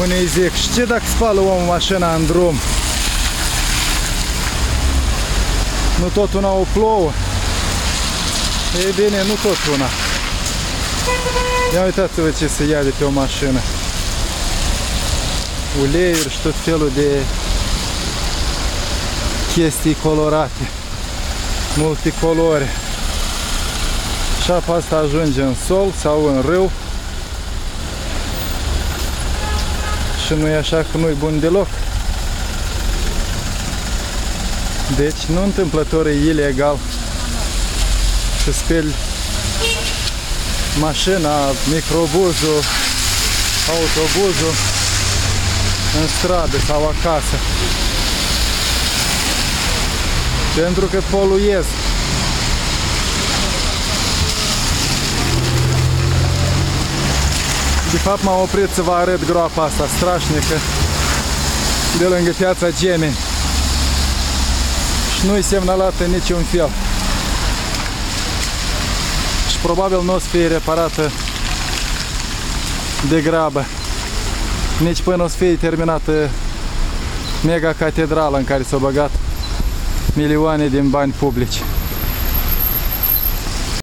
Unii zic, știi dacă spală omul mașina în drum? Nu tot una o plouă. Ei bine, nu tot una. Ia uitați-vă ce se ia de pe o mașină. Uleiuri și tot felul de chestii colorate, multicolore. Și apa asta ajunge în sol sau în râu. Și nu e așa că nu-i bun deloc. Deci nu întâmplător e ilegal să speli mașina, microbuzul, autobuzul în stradă sau acasă. Pentru că poluez. De fapt m-am oprit să vă arăt groapa asta strașnică de lângă Piața Gemeni. Și nu-i semnalată niciun fel. Și probabil nu o să fie reparată de grabă. Nici până o să fie terminată mega catedrală în care s-au băgat milioane din bani publici.